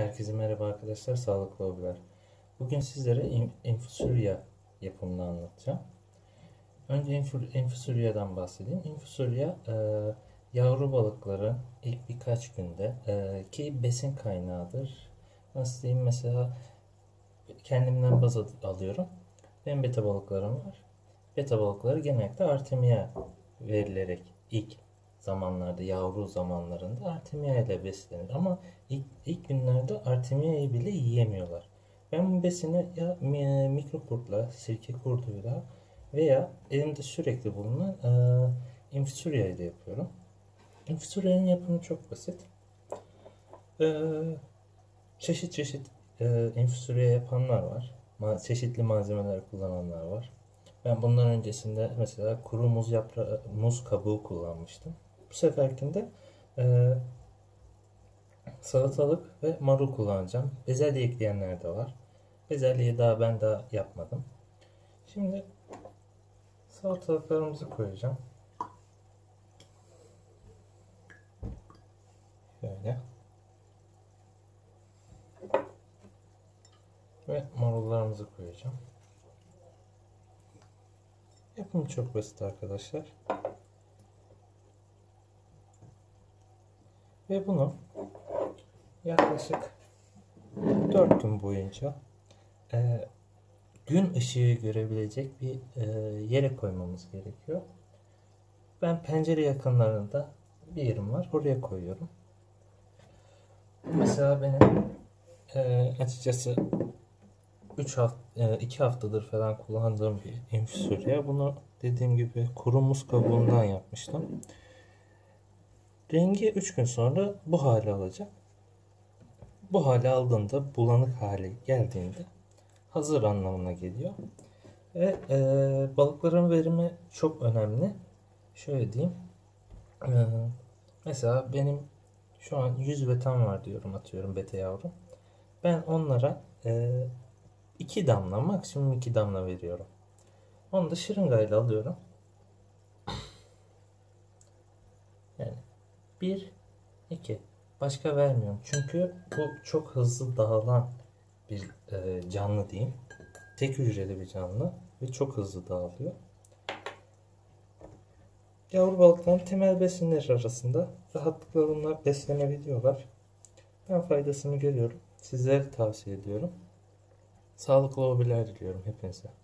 Herkese merhaba arkadaşlar, sağlıklı olurlar. Bugün sizlere İnfusoria yapımını anlatacağım. Önce İnfusoria'dan bahsedeyim. İnfusoria yavru balıkların ilk birkaç günde ki besin kaynağıdır. Nasıl diyeyim, mesela kendimden baz alıyorum. Benim beta balıklarım var. Beta balıkları genellikle artemia verilerek ilk zamanlarda, yavru zamanlarında artemia ile beslenir. Ama ilk günlerde artemia'yı bile yiyemiyorlar. Ben bu besini ya mikrokurtla, sirke kurduyla veya elimde sürekli bulunan İnfusoria ile yapıyorum. İnfusoria'nın yapımı çok basit. Çeşit çeşit İnfusoria yapanlar var. Çeşitli malzemeler kullananlar var. Ben bundan öncesinde mesela kuru muz yaprağı, muz kabuğu kullanmıştım. Bu seferkinde salatalık ve marul kullanacağım. Bezelye ekleyenler de var. Bezelyeyi ben daha yapmadım. Şimdi salatalıklarımızı koyacağım. Şöyle. Ve marullarımızı koyacağım. Yapım çok basit arkadaşlar. Ve bunu yaklaşık 4 gün boyunca gün ışığı görebilecek bir yere koymamız gerekiyor. Ben pencere yakınlarında bir yerim var. Oraya koyuyorum. Mesela benim açıkçası 2 haftadır falan kullandığım bir İnfusoria. Bunu dediğim gibi kuru muz kabuğundan yapmıştım. Rengi 3 gün sonra bu hale alacak. Bu hale aldığında, bulanık hale geldiğinde hazır anlamına geliyor. Ve balıkların verimi çok önemli. Şöyle diyeyim. Mesela benim şu an 100 betam var diyorum, atıyorum, beta yavrum. Ben onlara 2 damla, maksimum 2 damla veriyorum. Onu da şırıngayla alıyorum. Yani 1, 2. Başka vermiyorum. Çünkü bu çok hızlı dağılan bir canlı diyeyim. Tek hücreli bir canlı ve çok hızlı dağılıyor. Yavru balıkların temel besinleri arasında rahatlıkla bunlar beslenebiliyorlar. Ben faydasını görüyorum. Sizlere tavsiye ediyorum. Sağlıklı hobiler diliyorum hepinize.